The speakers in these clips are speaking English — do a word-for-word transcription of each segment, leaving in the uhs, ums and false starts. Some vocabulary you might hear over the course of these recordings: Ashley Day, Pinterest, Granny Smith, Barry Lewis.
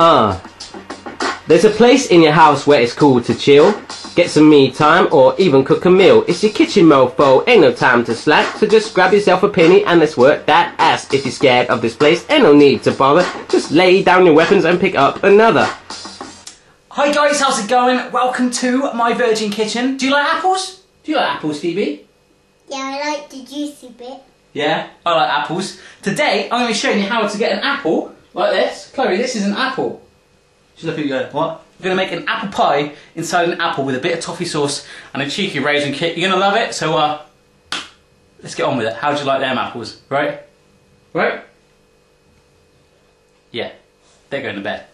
Uh, there's a place in your house where it's cool to chill, get some me time or even cook a meal. It's your kitchen, mofo, ain't no time to slack, so just grab yourself a penny and let's work that ass. If you're scared of this place, ain't no need to bother, just lay down your weapons and pick up another. Hi guys, how's it going? Welcome to my virgin kitchen. Do you like apples? Do you like apples, Phoebe? Yeah, I like the juicy bit. Yeah, I like apples. Today, I'm going to be showing you how to get an apple like this. Chloe, this is an apple. She's looking at you going, what? You're going to make an apple pie inside an apple with a bit of toffee sauce and a cheeky raisin kick. You're going to love it, so uh, let's get on with it. How do you like them apples, right? Right? Yeah, they're going to bed.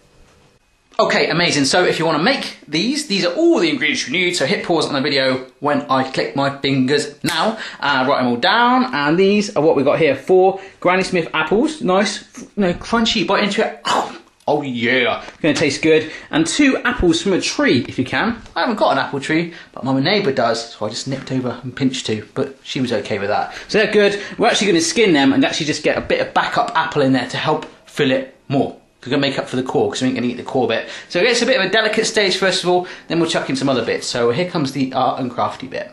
Okay, amazing. So if you want to make these, these are all the ingredients you need, so hit pause on the video when I click my fingers now. Uh, write them all down, and these are what we got here. Four Granny Smith apples, nice, you know, crunchy, bite into it. Oh, oh yeah, it's going to taste good. And two apples from a tree, if you can. I haven't got an apple tree, but my neighbour does, so I just nipped over and pinched two, but she was okay with that. So they're good. We're actually going to skin them and actually just get a bit of backup apple in there to help fill it more. We're going to make up for the core because we ain't going to eat the core bit. So it's a bit of a delicate stage first of all, then we'll chuck in some other bits. So here comes the art and crafty bit.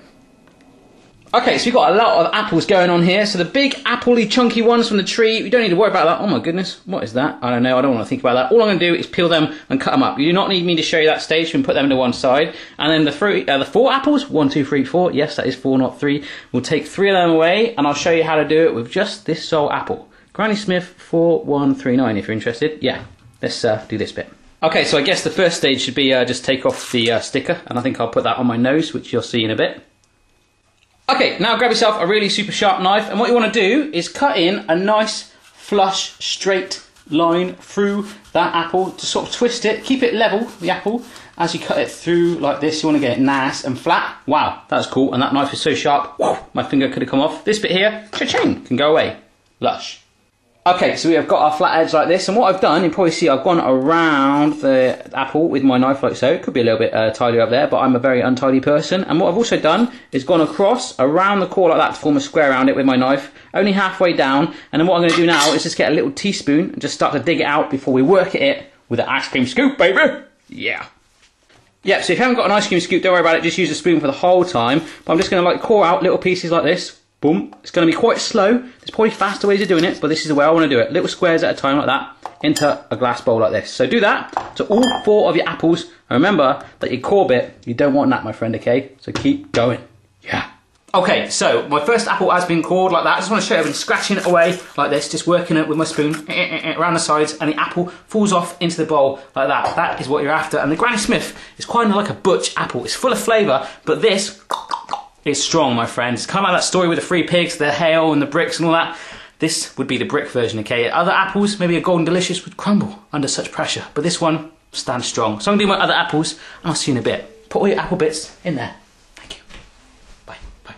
Okay, so we've got a lot of apples going on here. So the big appley chunky ones from the tree, we don't need to worry about that. Oh my goodness, what is that? I don't know, I don't want to think about that. All I'm going to do is peel them and cut them up. You do not need me to show you that stage, we can put them to one side. And then the three, uh, the four apples, one, two, three, four, yes that is four not three. We'll take three of them away and I'll show you how to do it with just this sole apple. Granny Smith four one three nine if you're interested. Yeah, let's uh, do this bit. Okay, so I guess the first stage should be uh, just take off the uh, sticker, and I think I'll put that on my nose, which you'll see in a bit. Okay, now grab yourself a really super sharp knife, and what you want to do is cut in a nice, flush, straight line through that apple to sort of twist it, keep it level, the apple, as you cut it through like this. You want to get it nice and flat. Wow, that's cool, and that knife is so sharp, wow, my finger could have come off. This bit here, cha-ching, can go away. Lush. Okay, so we have got our flat edge like this, and what I've done, you probably see I've gone around the apple with my knife like so. It could be a little bit uh, tidier up there, but I'm a very untidy person. And what I've also done is gone across, around the core like that to form a square around it with my knife, only halfway down. And then what I'm going to do now is just get a little teaspoon and just start to dig it out before we work at it with an ice cream scoop, baby! Yeah! Yep, so if you haven't got an ice cream scoop, don't worry about it, just use a spoon for the whole time. But I'm just going to like core out little pieces like this. Boom. It's going to be quite slow. There's probably faster ways of doing it, but this is the way I want to do it. Little squares at a time like that into a glass bowl like this. So do that to all four of your apples. And remember that your core bit, you don't want that, my friend, okay? So keep going. Yeah. Okay, so my first apple has been cored like that. I just want to show you, I've been scratching it away like this, just working it with my spoon eh, eh, eh, around the sides, and the apple falls off into the bowl like that. That is what you're after. And the Granny Smith is quite like a butch apple. It's full of flavour, but this... it's strong, my friends. Kind of like that story with the three pigs, the hail and the bricks and all that. This would be the brick version, okay? Other apples, maybe a Golden Delicious, would crumble under such pressure. But this one stands strong. So I'm going to do my other apples, and I'll see you in a bit. Put all your apple bits in there. Thank you. Bye, bye.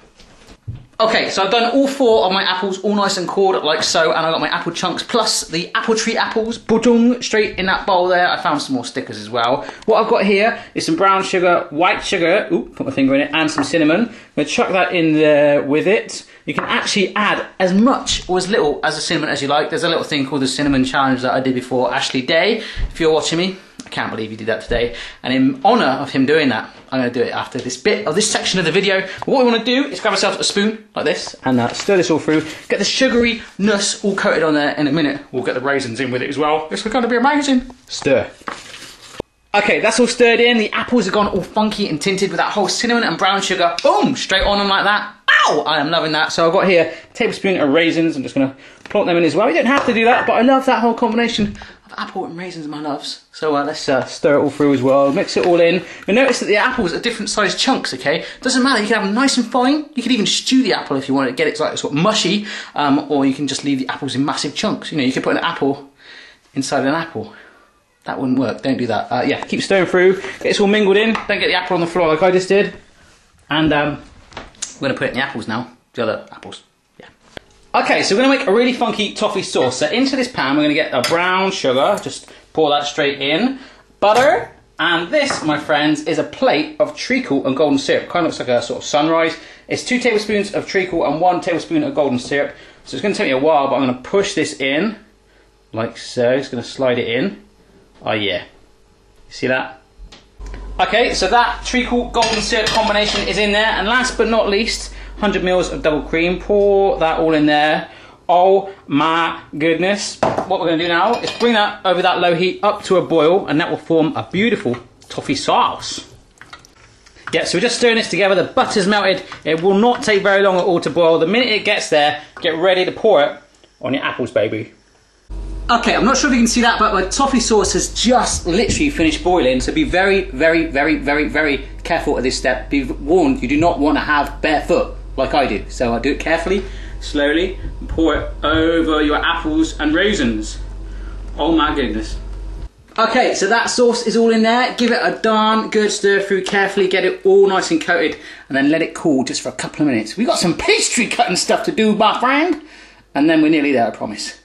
Okay, so I've done all four of my apples, all nice and cored, like so. And I've got my apple chunks, plus the apple tree apples, ba-dung, straight in that bowl there. I found some more stickers as well. What I've got here is some brown sugar, white sugar, ooh, put my finger in it, and some cinnamon. I'm going to chuck that in there with it. You can actually add as much or as little as the cinnamon as you like. There's a little thing called the cinnamon challenge that I did before Ashley Day. If you're watching me, I can't believe you did that today. And in honour of him doing that, I'm going to do it after this bit of this section of the video. What we want to do is grab ourselves a spoon like this and uh, stir this all through. Get the sugaryness all coated on there. In a minute, we'll get the raisins in with it as well. This is going to be amazing. Stir. Okay, that's all stirred in. The apples have gone all funky and tinted with that whole cinnamon and brown sugar. Boom! Straight on them like that. Ow! I am loving that. So I've got here a tablespoon of raisins. I'm just going to plonk them in as well. You don't have to do that, but I love that whole combination of apple and raisins, my loves. So uh, let's uh, stir it all through as well. Mix it all in. You'll notice that the apples are different sized chunks, okay? Doesn't matter. You can have them nice and fine. You could even stew the apple if you wanted to get it like sort of mushy. Um, or you can just leave the apples in massive chunks. You know, you could put an apple inside an apple. That wouldn't work, don't do that. Uh, yeah, keep stirring through, it's all mingled in, don't get the apple on the floor like I just did. And um, we're going to put it in the apples now, the other apples, yeah. Okay, so we're going to make a really funky toffee sauce. So into this pan we're going to get the brown sugar, just pour that straight in, butter, and this, my friends, is a plate of treacle and golden syrup. Kind of looks like a sort of sunrise. It's two tablespoons of treacle and one tablespoon of golden syrup. So it's going to take me a while, but I'm going to push this in, like so, just going to slide it in. Oh yeah, see that? Okay, so that treacle golden syrup combination is in there, and last but not least, one hundred mils of double cream. Pour that all in there. Oh my goodness. What we're going to do now is bring that over that low heat up to a boil, and that will form a beautiful toffee sauce. Yeah, so we're just stirring this together. The butter's melted. It will not take very long at all to boil. The minute it gets there, get ready to pour it on your apples, baby. Okay, I'm not sure if you can see that, but my toffee sauce has just literally finished boiling, so be very, very, very, very, very careful at this step. Be warned, you do not want to have bare foot like I do. So I do it carefully, slowly, and pour it over your apples and raisins. Oh my goodness. Okay, so that sauce is all in there. Give it a darn good stir through carefully, get it all nice and coated, and then let it cool just for a couple of minutes. We've got some pastry cutting stuff to do, my friend, and then we're nearly there, I promise.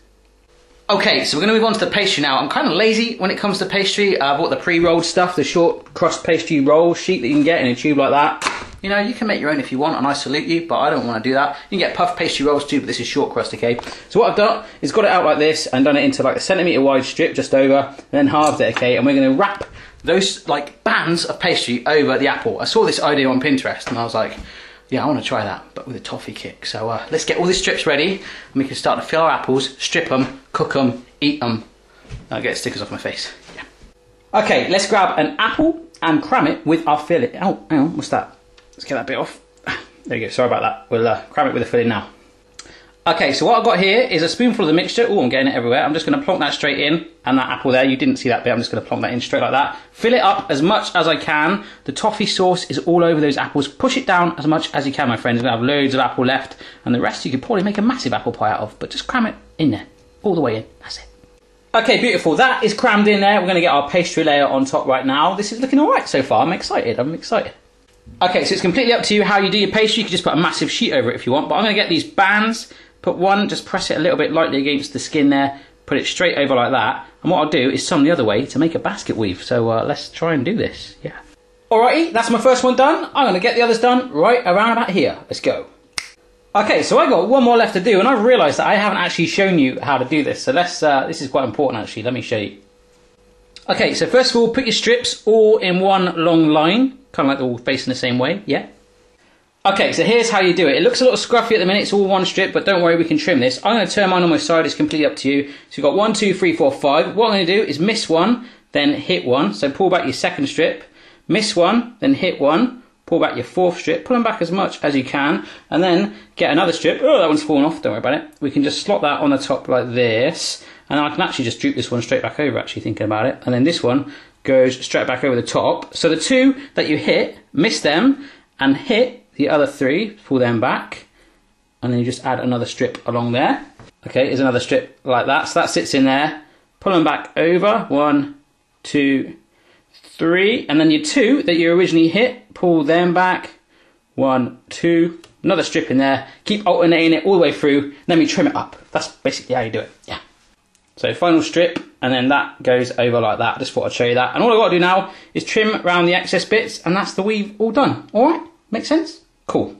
Okay, so we're going to move on to the pastry now. I'm kind of lazy when it comes to pastry. I bought the pre-rolled stuff, the short crust pastry roll sheet that you can get in a tube like that. You know, you can make your own if you want, and I salute you, but I don't want to do that. You can get puff pastry rolls too, but this is short crust, okay? So what I've done is got it out like this and done it into like a centimetre wide strip, just over, and then halved it, okay? And we're going to wrap those like bands of pastry over the apple. I saw this idea on Pinterest, and I was like, yeah, I want to try that, but with a toffee kick. So uh, let's get all these strips ready, and we can start to fill our apples, strip them, cook them, eat them. I'll get stickers off my face. Yeah. Okay, let's grab an apple and cram it with our filling. Oh, hang on, what's that? Let's get that bit off. There you go, sorry about that. We'll uh, cram it with the filling now. Okay, so what I've got here is a spoonful of the mixture. Oh, I'm getting it everywhere. I'm just going to plonk that straight in, and that apple there, you didn't see that bit. I'm just going to plonk that in straight like that. Fill it up as much as I can. The toffee sauce is all over those apples. Push it down as much as you can, my friends. You're going to have loads of apple left, and the rest you could probably make a massive apple pie out of, but just cram it in there, all the way in. That's it. Okay, beautiful. That is crammed in there. We're going to get our pastry layer on top right now. This is looking all right so far. I'm excited. I'm excited. Okay, so it's completely up to you how you do your pastry. You can just put a massive sheet over it if you want, but I'm going to get these bands. Put one, just press it a little bit lightly against the skin there, put it straight over like that, and what I'll do is some the other way to make a basket weave, so uh, let's try and do this, yeah. Alrighty, that's my first one done. I'm going to get the others done right around about here, let's go. Okay, so I got one more left to do, and I've realised that I haven't actually shown you how to do this, so let's, uh, this is quite important actually, let me show you. Okay, so first of all, put your strips all in one long line, kind of like they're all facing the same way, yeah. Okay, so here's how you do it. It looks a little scruffy at the minute, it's all one strip, but don't worry, we can trim this. I'm going to turn mine on my side, it's completely up to you. So you've got one, two, three, four, five. What I'm going to do is miss one, then hit one. So pull back your second strip, miss one, then hit one, pull back your fourth strip, pull them back as much as you can, and then get another strip. Oh, that one's fallen off, don't worry about it. We can just slot that on the top like this, and I can actually just droop this one straight back over, actually thinking about it, and then this one goes straight back over the top. So the two that you hit, miss them, and hit the other three, pull them back, and then you just add another strip along there. Okay, here's another strip like that, so that sits in there. Pull them back over, one, two, three, and then your two that you originally hit, pull them back, one, two, another strip in there. Keep alternating it all the way through, then we trim it up. That's basically how you do it, yeah. So final strip, and then that goes over like that. I just thought I'd show you that. And all I've got to do now is trim around the excess bits, and that's the weave all done, all right? Make sense? Cool.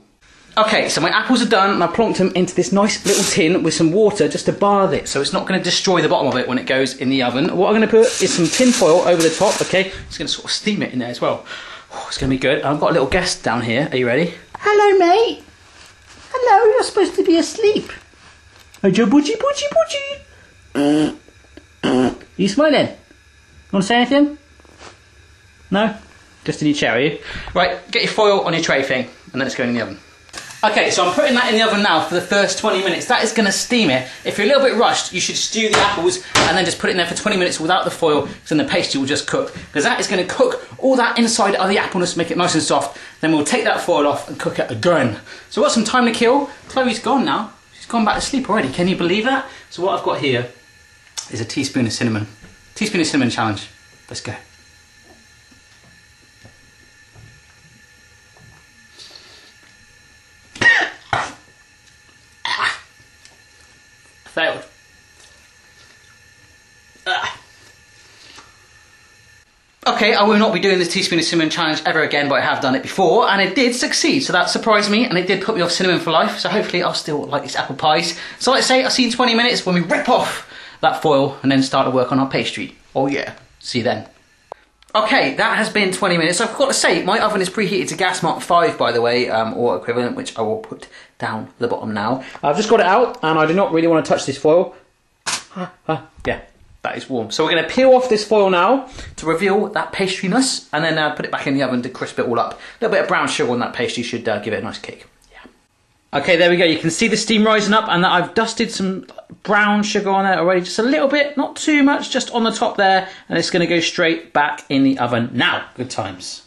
Okay, so my apples are done, and I plonked them into this nice little tin with some water just to bathe it, so it's not going to destroy the bottom of it when it goes in the oven. What I'm going to put is some tin foil over the top, okay? It's going to sort of steam it in there as well. Oh, it's going to be good. I've got a little guest down here. Are you ready? Hello, mate. Hello, you're supposed to be asleep. Oh, Joe, budgie, budgie, budgie. You smiling? You want to say anything? No? Just in your chair, are you? Right, get your foil on your tray thing, and then it's going in the oven. Okay, so I'm putting that in the oven now for the first twenty minutes. That is going to steam it. If you're a little bit rushed, you should stew the apples and then just put it in there for twenty minutes without the foil, because then the pastry will just cook. Because that is going to cook all that inside of the appleness, make it nice and soft. Then we'll take that foil off and cook it again. So I've got some time to kill. Chloe's gone now. She's gone back to sleep already. Can you believe that? So what I've got here is a teaspoon of cinnamon. Teaspoon of cinnamon challenge. Let's go. Failed. Ah. Okay, I will not be doing this teaspoon of cinnamon challenge ever again, but I have done it before, and it did succeed, so that surprised me, and it did put me off cinnamon for life, so hopefully I'll still like these apple pies. So like I say, I'll see you in twenty minutes when we rip off that foil and then start to work on our pastry. Oh yeah. See you then. Okay, that has been twenty minutes. So I've got to say, my oven is preheated to gas mark five, by the way, um, or equivalent, which I will put down the bottom now. I've just got it out, and I do not really want to touch this foil. Yeah, that is warm. So we're going to peel off this foil now to reveal that pastry mousse, and then uh, put it back in the oven to crisp it all up. A little bit of brown sugar on that pastry should uh, give it a nice kick. Yeah. Okay, there we go. You can see the steam rising up, and that I've dusted some brown sugar on it already, just a little bit, not too much, just on the top there, and it's going to go straight back in the oven now. Good times.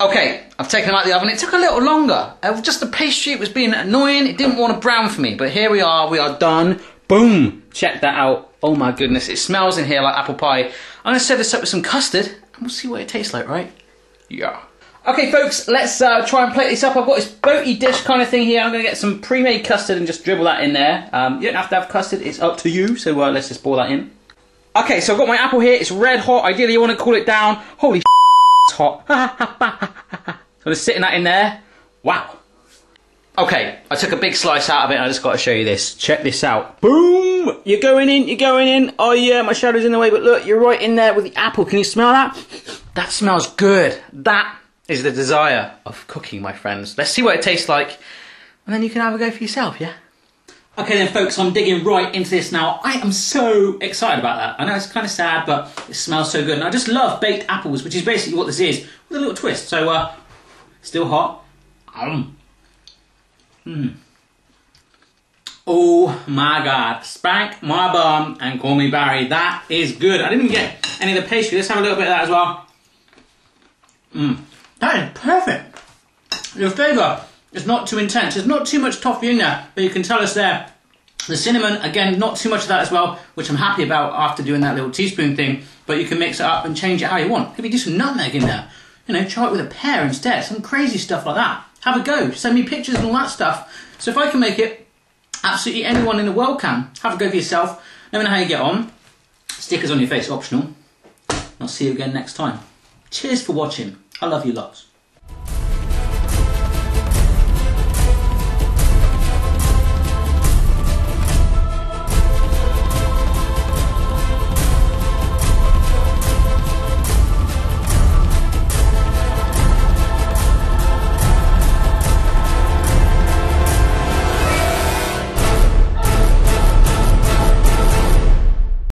Okay, I've taken it out of the oven. It took a little longer. Uh, just the pastry, it was being annoying. It didn't want to brown for me, but here we are. We are done. Boom. Check that out. Oh my goodness, it smells in here like apple pie. I'm going to serve this up with some custard, and we'll see what it tastes like, right? Yeah. Okay, folks, let's uh, try and plate this up. I've got this boaty dish kind of thing here. I'm going to get some pre-made custard and just dribble that in there. Um, you don't have to have custard. It's up to you. So uh, let's just pour that in. Okay, so I've got my apple here. It's red hot. Ideally, you want to cool it down. Holy shit, it's hot. So I'm just sitting that in there. Wow. Okay, I took a big slice out of it, and I just got to show you this. Check this out. Boom! You're going in, you're going in. Oh, yeah, my shadow's in the way. But look, you're right in there with the apple. Can you smell that? That smells good. That is the desire of cooking, my friends. Let's see what it tastes like, and then you can have a go for yourself, yeah? Okay then, folks, I'm digging right into this now. I am so excited about that. I know it's kind of sad, but it smells so good, and I just love baked apples, which is basically what this is, with a little twist. So, uh, still hot. Um. Mm. Oh my God. Spank my bum and call me Barry. That is good. I didn't even get any of the pastry. Let's have a little bit of that as well. Mmm. That is perfect. Your flavour is not too intense. There's not too much toffee in there, but you can tell us there. The cinnamon, again, not too much of that as well, which I'm happy about after doing that little teaspoon thing, but you can mix it up and change it how you want. Maybe do some nutmeg in there. You know, try it with a pear instead. Some crazy stuff like that. Have a go. Send me pictures and all that stuff. So if I can make it, absolutely anyone in the world can. Have a go for yourself. Let me know how you get on. Stickers on your face, optional. I'll see you again next time. Cheers for watching. I love you lots.